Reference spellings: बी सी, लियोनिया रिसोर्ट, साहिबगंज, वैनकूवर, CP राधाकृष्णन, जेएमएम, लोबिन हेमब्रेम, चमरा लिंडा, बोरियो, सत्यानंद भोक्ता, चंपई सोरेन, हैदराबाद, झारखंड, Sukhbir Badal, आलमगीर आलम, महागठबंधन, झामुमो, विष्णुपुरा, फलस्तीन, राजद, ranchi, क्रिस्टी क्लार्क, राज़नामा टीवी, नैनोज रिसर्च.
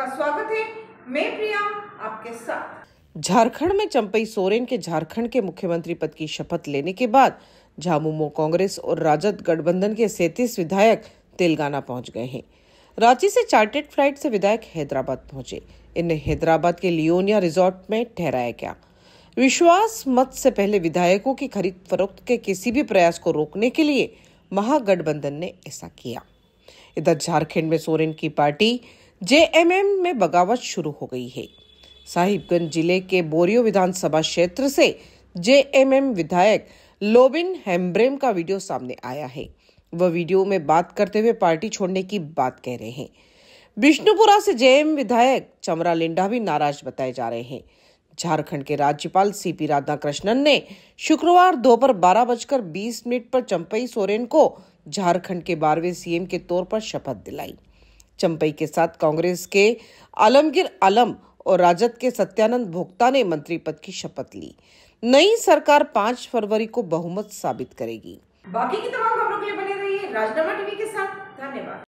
आपका स्वागत है। मैं प्रिया आपके साथ। झारखंड में चंपई सोरेन के झारखंड के मुख्यमंत्री पद की शपथ लेने के बाद झामुमो कांग्रेस और राजद गठबंधन के 37 विधायक तेलंगाना पहुंच गए हैं। रांची से चार्टर्ड फ्लाइट से विधायक हैदराबाद पहुंचे। इन्हें हैदराबाद के लियोनिया रिसोर्ट में ठहराया गया। विश्वास मत से पहले विधायकों की खरीद फरोख्त के किसी भी प्रयास को रोकने के लिए महागठबंधन ने ऐसा किया। इधर झारखंड में सोरेन की पार्टी जेएमएम में बगावत शुरू हो गई है। साहिबगंज जिले के बोरियो विधानसभा क्षेत्र से जेएमएम विधायक लोबिन हेमब्रेम का वीडियो सामने आया है। वह वीडियो में बात करते हुए पार्टी छोड़ने की बात कह रहे हैं। विष्णुपुरा से जेएमएम विधायक चमरा लिंडा भी नाराज बताए जा रहे हैं। झारखंड के राज्यपाल CP राधाकृष्णन ने शुक्रवार दोपहर 12:20 पर चंपई सोरेन को झारखंड के 12वें CM के तौर पर शपथ दिलाई। चंपई के साथ कांग्रेस के आलमगीर आलम और राजद के सत्यानंद भोक्ता ने मंत्री पद की शपथ ली। नई सरकार 5 फरवरी को बहुमत साबित करेगी। बाकी की तमाम खबरों के लिए बने रहिए राज़नामा टीवी के साथ। धन्यवाद।